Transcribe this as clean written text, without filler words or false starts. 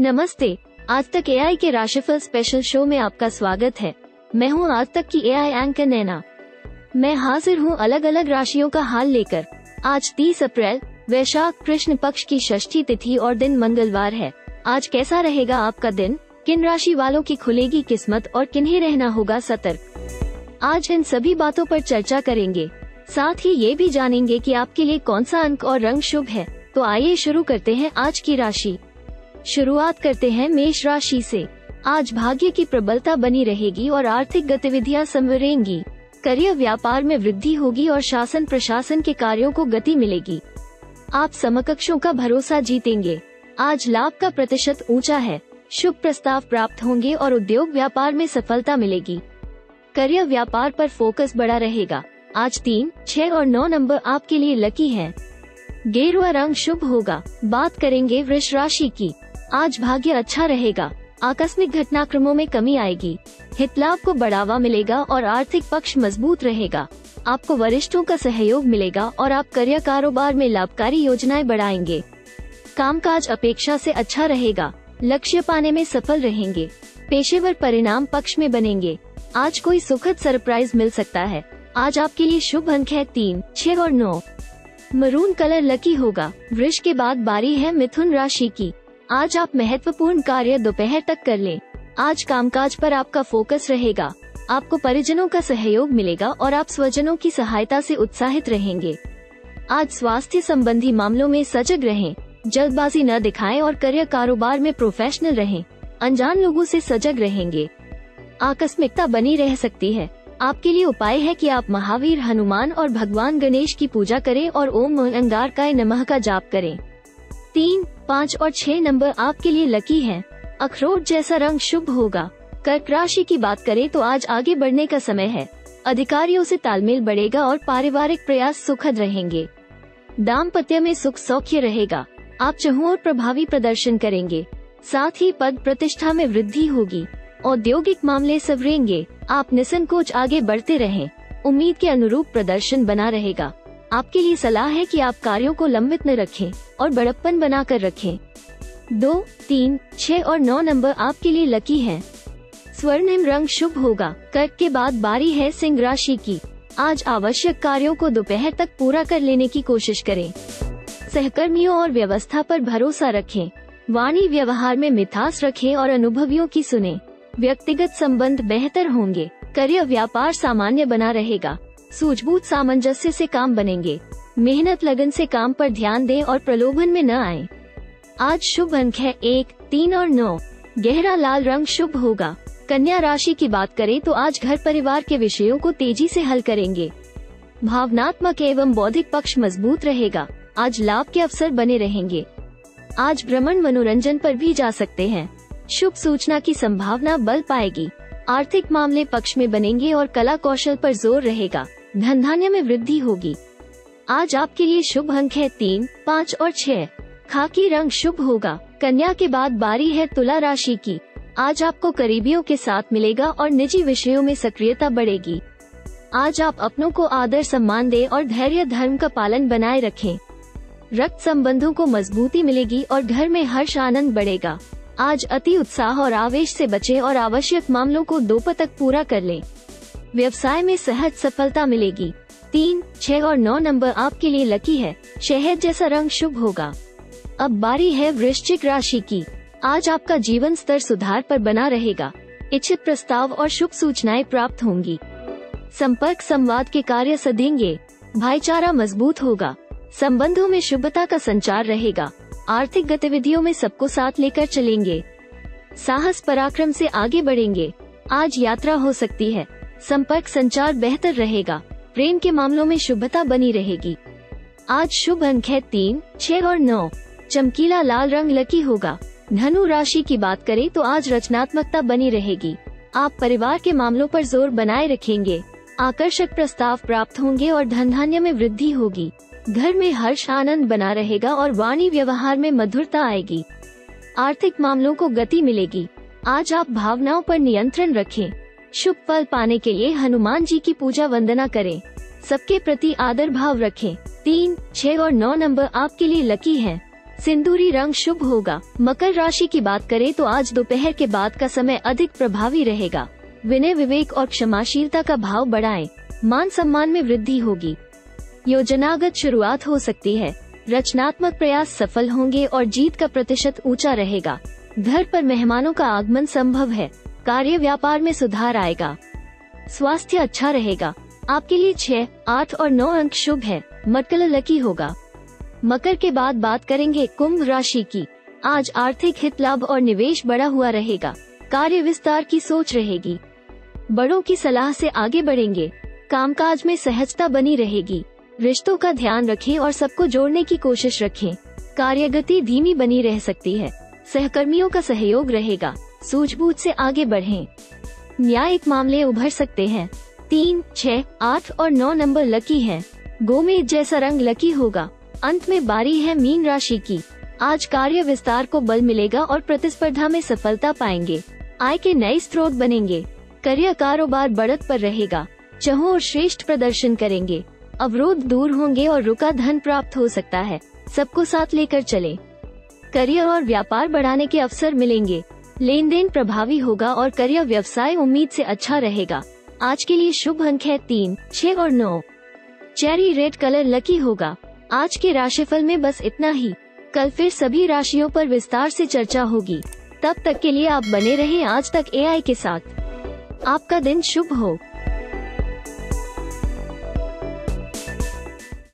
नमस्ते, आज तक एआई के राशिफल स्पेशल शो में आपका स्वागत है। मैं हूं आज तक की एआई एंकर नैना। मैं हाजिर हूं अलग अलग राशियों का हाल लेकर। आज 30 अप्रैल वैशाख कृष्ण पक्ष की षष्ठी तिथि और दिन मंगलवार है। आज कैसा रहेगा आपका दिन, किन राशि वालों की खुलेगी किस्मत और किन्हें रहना होगा सतर्क, आज इन सभी बातों पर चर्चा करेंगे। साथ ही ये भी जानेंगे कि आपके लिए कौन सा अंक और रंग शुभ है। तो आइए शुरू करते हैं आज की राशि। शुरुआत करते हैं मेष राशि से। आज भाग्य की प्रबलता बनी रहेगी और आर्थिक गतिविधियां संवरेंगी। करियर व्यापार में वृद्धि होगी और शासन प्रशासन के कार्यों को गति मिलेगी। आप समकक्षों का भरोसा जीतेंगे। आज लाभ का प्रतिशत ऊंचा है। शुभ प्रस्ताव प्राप्त होंगे और उद्योग व्यापार में सफलता मिलेगी। करियर व्यापार पर फोकस बड़ा रहेगा। आज 3, 6 और 9 नंबर आपके लिए लकी हैं। गेरुआ रंग शुभ होगा। बात करेंगे वृष राशि की। आज भाग्य अच्छा रहेगा। आकस्मिक घटनाक्रमों में कमी आएगी। हितलाभ को बढ़ावा मिलेगा और आर्थिक पक्ष मजबूत रहेगा। आपको वरिष्ठों का सहयोग मिलेगा और आप करियर कारोबार में लाभकारी योजनाएं बढ़ाएंगे। कामकाज अपेक्षा से अच्छा रहेगा। लक्ष्य पाने में सफल रहेंगे। पेशेवर परिणाम पक्ष में बनेंगे। आज कोई सुखद सरप्राइज मिल सकता है। आज आपके लिए शुभ अंक है 3, 6 और 9। मरून कलर लकी होगा। वृष के बाद बारी है मिथुन राशि की। आज आप महत्वपूर्ण कार्य दोपहर तक कर लें। आज कामकाज पर आपका फोकस रहेगा। आपको परिजनों का सहयोग मिलेगा और आप स्वजनों की सहायता से उत्साहित रहेंगे। आज स्वास्थ्य संबंधी मामलों में सजग रहें, जल्दबाजी न दिखाएं और करियर कारोबार में प्रोफेशनल रहें। अनजान लोगों से सजग रहेंगे। आकस्मिकता बनी रह सकती है। आपके लिए उपाय है कि आप महावीर हनुमान और भगवान गणेश की पूजा करें और ओम अंगारकाय नमः का जाप करें। 3, 5 और 6 नंबर आपके लिए लकी हैं। अखरोट जैसा रंग शुभ होगा। कर्क राशि की बात करें तो आज आगे बढ़ने का समय है। अधिकारियों से तालमेल बढ़ेगा और पारिवारिक प्रयास सुखद रहेंगे। दाम्पत्य में सुख सौख्य रहेगा। आप चाहो और प्रभावी प्रदर्शन करेंगे। साथ ही पद प्रतिष्ठा में वृद्धि होगी। औद्योगिक मामले सवरेंगे। आप निसंकोच आगे बढ़ते रहें। उम्मीद के अनुरूप प्रदर्शन बना रहेगा। आपके लिए सलाह है कि आप कार्यों को लंबित न रखें और बड़प्पन बनाकर रखें। 2, 3, 6 और 9 नंबर आपके लिए लकी हैं। स्वर्णिम रंग शुभ होगा। कर्क के बाद बारी है सिंह राशि की। आज आवश्यक कार्यों को दोपहर तक पूरा कर लेने की कोशिश करें। सहकर्मियों और व्यवस्था पर भरोसा रखें। वाणी व्यवहार में मिठास रखें और अनुभवियों की सुने। व्यक्तिगत संबंध बेहतर होंगे। करियर व्यापार सामान्य बना रहेगा। सूझबूझ सामंजस्य से काम बनेंगे। मेहनत लगन से काम पर ध्यान दें और प्रलोभन में न आएं। आज शुभ अंक है 1, 3 और 9। गहरा लाल रंग शुभ होगा। कन्या राशि की बात करें तो आज घर परिवार के विषयों को तेजी से हल करेंगे। भावनात्मक एवं बौद्धिक पक्ष मजबूत रहेगा। आज लाभ के अवसर बने रहेंगे। आज भ्रमण मनोरंजन पर भी जा सकते हैं। शुभ सूचना की संभावना बल पाएगी। आर्थिक मामले पक्ष में बनेंगे और कला कौशल पर जोर रहेगा। धन धान्य में वृद्धि होगी। आज आपके लिए शुभ अंक है 3, 5 और 6। खाकी रंग शुभ होगा। कन्या के बाद बारी है तुला राशि की। आज आपको करीबियों के साथ मिलेगा और निजी विषयों में सक्रियता बढ़ेगी। आज आप अपनों को आदर सम्मान दें और धैर्य धर्म का पालन बनाए रखें। रक्त संबंधों को मजबूती मिलेगी और घर में हर्ष आनंद बढ़ेगा। आज अति उत्साह और आवेश से बचें और आवश्यक मामलों को दोपहर तक पूरा कर लें। व्यवसाय में सहज सफलता मिलेगी। 3, 6 और 9 नंबर आपके लिए लकी है। शहद जैसा रंग शुभ होगा। अब बारी है वृश्चिक राशि की। आज आपका जीवन स्तर सुधार पर बना रहेगा। इच्छित प्रस्ताव और शुभ सूचनाएं प्राप्त होंगी। संपर्क संवाद के कार्य सधेंगे। भाईचारा मजबूत होगा। संबंधों में शुभता का संचार रहेगा। आर्थिक गतिविधियों में सबको साथ लेकर चलेंगे। साहस पराक्रम से आगे बढ़ेंगे। आज यात्रा हो सकती है। संपर्क संचार बेहतर रहेगा। प्रेम के मामलों में शुभता बनी रहेगी। आज शुभ अंक है 3, 6 और 9। चमकीला लाल रंग लकी होगा। धनु राशि की बात करें तो आज रचनात्मकता बनी रहेगी। आप परिवार के मामलों पर जोर बनाए रखेंगे। आकर्षक प्रस्ताव प्राप्त होंगे और धन धान्य में वृद्धि होगी। घर में हर्ष आनंद बना रहेगा और वाणी व्यवहार में मधुरता आएगी। आर्थिक मामलों को गति मिलेगी। आज आप भावनाओं पर नियंत्रण रखें। शुभ फल पाने के लिए हनुमान जी की पूजा वंदना करें। सबके प्रति आदर भाव रखें। 3, 6 और 9 नंबर आपके लिए लकी हैं। सिंदूरी रंग शुभ होगा। मकर राशि की बात करें तो आज दोपहर के बाद का समय अधिक प्रभावी रहेगा। विनय विवेक और क्षमाशीलता का भाव बढ़ाएं। मान सम्मान में वृद्धि होगी। योजनागत शुरुआत हो सकती है। रचनात्मक प्रयास सफल होंगे और जीत का प्रतिशत ऊंचा रहेगा। घर पर मेहमानों का आगमन संभव है। कार्य व्यापार में सुधार आएगा। स्वास्थ्य अच्छा रहेगा। आपके लिए 6, 8 और 9 अंक शुभ है। मटकला लकी होगा। मकर के बाद बात करेंगे कुंभ राशि की। आज आर्थिक हित लाभ और निवेश बढ़ा हुआ रहेगा। कार्य विस्तार की सोच रहेगी। बड़ों की सलाह से आगे बढ़ेंगे। कामकाज में सहजता बनी रहेगी। रिश्तों का ध्यान रखें और सबको जोड़ने की कोशिश रखें। कार्यगति धीमी बनी रह सकती है। सहकर्मियों का सहयोग रहेगा। सूझबूझ से आगे बढ़ें। न्यायिक मामले उभर सकते हैं। 3, 6, 8 और 9 नंबर लकी हैं। गोमेद जैसा रंग लकी होगा। अंत में बारी है मीन राशि की। आज कार्य विस्तार को बल मिलेगा और प्रतिस्पर्धा में सफलता पाएंगे। आय के नए स्रोत बनेंगे। करियर कारोबार बढ़त पर रहेगा। चाहो और श्रेष्ठ प्रदर्शन करेंगे। अवरोध दूर होंगे और रुका धन प्राप्त हो सकता है। सबको साथ लेकर चलें। करियर और व्यापार बढ़ाने के अवसर मिलेंगे। लेन देन प्रभावी होगा और करियर व्यवसाय उम्मीद से अच्छा रहेगा। आज के लिए शुभ अंक है 3, 6 और 9। चेरी रेड कलर लकी होगा। आज के राशिफल में बस इतना ही। कल फिर सभी राशियों पर विस्तार से चर्चा होगी। तब तक के लिए आप बने रहें आज तक AI के साथ। आपका दिन शुभ हो।